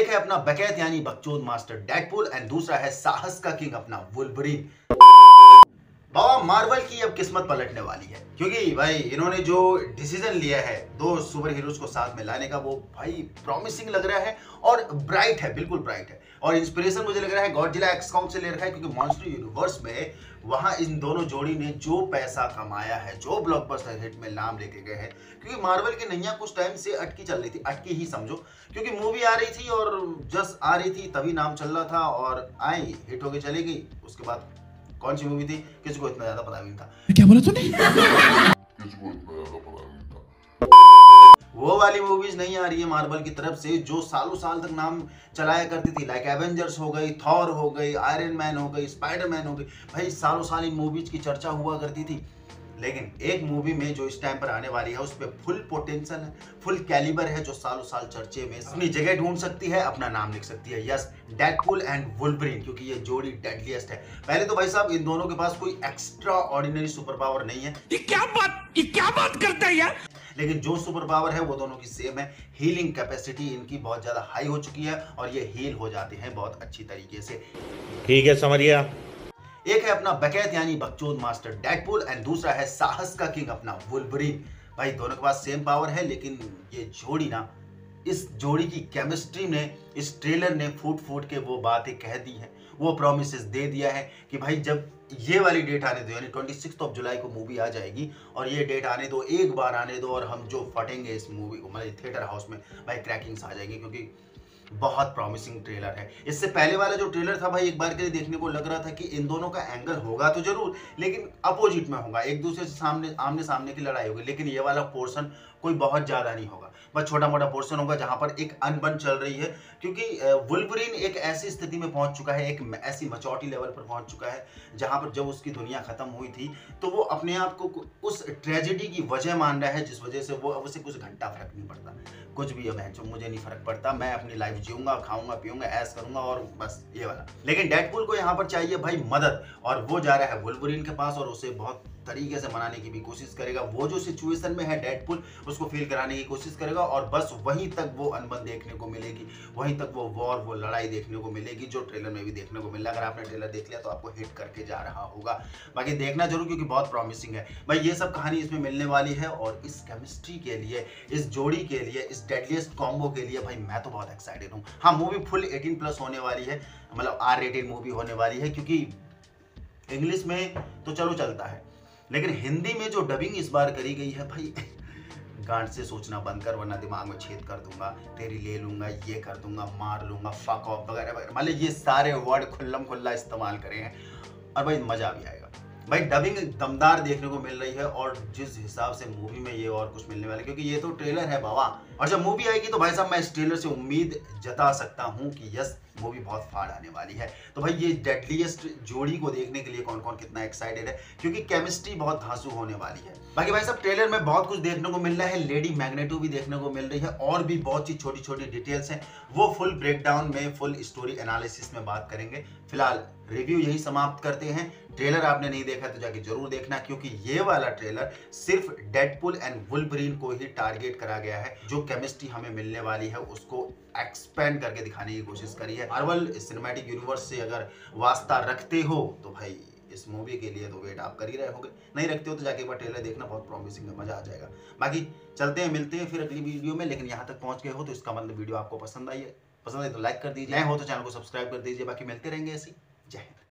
एक है अपना बकैत यानी बकचोद मास्टर डेडपूल एंड दूसरा है साहस का किंग अपना वुल्वरीन। बाबा मार्वल की अब किस्मत पलटने वाली है, क्योंकि भाई इन्होंने जो डिसीजन लिया है दो सुपर हीरोज को साथ में लाने का, वो भाई प्रॉमिसिंग लग रहा है और ब्राइट है, बिल्कुल ब्राइट है। और इंस्पिरेशन मुझे लग रहा है गॉडजिला एक्सकॉम से ले रखा है, क्योंकि मॉन्स्टर यूनिवर्स में वहाँ इन दोनों जोड़ी ने जो पैसा कमाया है, जो ब्लॉकबस्टर हिट में नाम लेके गए हैं, क्योंकि मार्वल की नैया कुछ टाइम से अटकी चल रही थी, अटकी ही समझो, क्योंकि मूवी आ रही थी और जस्ट आ रही थी तभी नाम चल रहा था, और आई हिट होके चली गई। उसके बाद कौन सी मूवी थी किसी को इतना ज्यादा पता भी नहीं था। क्या बोला तूने? किसी को इतना ज्यादा पता नहीं था। वो वाली मूवीज नहीं आ रही है मार्वल की तरफ से जो सालों साल तक नाम चलाया करती थी, लाइक एवेंजर्स हो गई, थॉर हो गई, आयरन मैन हो गई, स्पाइडरमैन हो गई, भाई सालों साल इन मूवीज की चर्चा हुआ करती थी। लेकिन एक मूवी में जो इस टाइम पर आने वाली है उस पर फुल पोटेंशियल है, फुल कैलिबर है, जो सालों साल चर्चे में अपनी जगह ढूंढ सकती है, अपना नाम लिख सकती है। यस, डेडपूल एंड वुल्वरीन, क्योंकि ये जोड़ी डेडलीस्ट है। पहले तो भाई साहब इन दोनों के पास कोई एक्स्ट्रा ऑर्डिनरी सुपर पावर नहीं है। ये क्या बात करता है यार? लेकिन जो सुपर पावर है वो दोनों की सेम है, हीलिंग कैपेसिटी इनकी बहुत ज्यादा हाई हो चुकी है और ये हील हो जाते हैं बहुत अच्छी तरीके से। ठीक है, समझिए। एक है अपना बकैत यानी बकचोद मास्टर डेडपूल एंड दूसरा है साहस का किंग अपना वुल्वरीन। भाई दोनों के पास सेम पावर है, लेकिन ये जोड़ी ना, इस जोड़ी की केमिस्ट्री ने, इस ट्रेलर ने फूट फूट के वो बातें कह दी हैं, वो प्रोमिसेस दे दिया है कि भाई जब ये वाली डेट आने दो, यानी 26 जुलाई को मूवी आ जाएगी और ये डेट आने दो, एक बार आने दो और हम जो फटेंगे इस मूवी को, मतलब थिएटर हाउस में भाई क्रैकिंग्स आ जाएगी, क्योंकि बहुत प्रॉमिसिंग ट्रेलर है। इससे पहले वाला जो ट्रेलर था भाई एक बार के लिए देखने को लग रहा था कि इन दोनों का एंगल होगा तो जरूर, लेकिन अपोजिट में होगा, एक दूसरे से आमने सामने की लड़ाई होगी, लेकिन ये वाला पोर्शन कोई बहुत ज़्यादा नहीं होगा, बस छोटा मोटा पोर्शन होगा जहाँ पर एक अनबन चल रही है, क्योंकि वुल्वरीन एक ऐसी स्थिति में पहुँच चुका है, एक ऐसी मैच्योरिटी लेवल पर पहुँच चुका है जहाँ पर जब उसकी दुनिया ख़त्म हुई थी तो वो अपने आप को उस ट्रेजेडी की वजह मान रहा है, जिस वजह से वो अब उसे कुछ घंटा फ़र्क नहीं पड़ता, कुछ भी अब मुझे नहीं फ़र्क पड़ता, मैं अपनी लाइफ जीऊँगा, खाऊँगा, पीऊँगा, ऐश करूँगा और बस ये वाला। लेकिन डेडपूल को यहाँ पर चाहिए भाई मदद, और वो जा रहा है वुल्वरीन के पास और उसे बहुत तरीके से मनाने की भी कोशिश करेगा। वो जो सिचुएशन में है डेडपूल उसको फील कराने की कोशिश करेगा और बस वहीं तक वो अनबन देखने को मिलेगी, वहीं तक वो वॉर, वो लड़ाई देखने को मिलेगी, जो ट्रेलर में भी देखने को मिल रहा है। अगर आपने ट्रेलर देख लिया तो आपको हिट करके जा रहा होगा, बाकी देखना जरूर क्योंकि बहुत प्रॉमिसिंग है। भाई ये सब कहानी इसमें मिलने वाली है और इस केमिस्ट्री के लिए, इस जोड़ी के लिए, इस डेडलीस्ट कॉम्बो के लिए भाई मैं तो बहुत एक्साइटेड हूँ। हाँ, मूवी फुल 18+ होने वाली है, मतलब R-rated मूवी होने वाली है, क्योंकि इंग्लिश में तो चलो चलता है, लेकिन हिंदी में जो डबिंग इस बार करी गई है भाई, गांठ से सोचना बंद कर वरना दिमाग में छेद कर दूंगा, तेरी ले लूंगा, ये कर दूंगा, मार लूंगा, फक ऑफ वगैरह वगैरह, मतलब ये सारे वर्ड खुल्लम खुल्ला इस्तेमाल करे हैं और भाई मज़ा भी आएगा। भाई डबिंग दमदार देखने को मिल रही है और जिस हिसाब से मूवी में ये और कुछ मिलने वाला है, क्योंकि ये तो ट्रेलर है बाबा, और जब मूवी आएगी तो भाई साहब मैं इस ट्रेलर से उम्मीद जता सकता हूँ कि यस मूवी बहुत फाड़ आने वाली है। तो भाई ये डेडलीस्ट जोड़ी को देखने के लिए कौन कौन कितना एक्साइटेड है, क्योंकि केमिस्ट्री बहुत धांसू होने वाली है। बाकी भाई साहब ट्रेलर में बहुत कुछ देखने को मिल रहा है, लेडी मैग्नेटो भी देखने को मिल रही है और भी बहुत सी छोटी छोटी डिटेल्स हैं, वो फुल ब्रेकडाउन में, फुल स्टोरी एनालिसिस में बात करेंगे। फिलहाल रिव्यू यही समाप्त करते हैं। ट्रेलर आपने नहीं देखा तो जाके जरूर देखना, क्योंकि ये वाला ट्रेलर सिर्फ डेडपूल एंड वुल्वरीन को ही टारगेट करा गया है। जो केमिस्ट्री हमें मिलने वाली है उसको एक्सपेंड करके दिखाने की कोशिश करी है। मार्वल सिनेमैटिक यूनिवर्स से अगर वास्ता रखते हो तो भाई इस मूवी के लिए तो वेट आप कर ही रहे होगे, नहीं रखते हो तो जाके एक बार ट्रेलर देखना, बहुत प्रॉमिसिंग है, मजा आ जाएगा। बाकी चलते हैं, मिलते हैं फिर अगली वीडियो में, लेकिन यहाँ तक पहुँच गए हो तो इसका मतलब वीडियो आपको पसंद आई है, पसंद आए तो लाइक कर दीजिए, नए हो तो चैनल को सब्सक्राइब कर दीजिए। बाकी मिलते रहेंगे ऐसी, जय हिंद।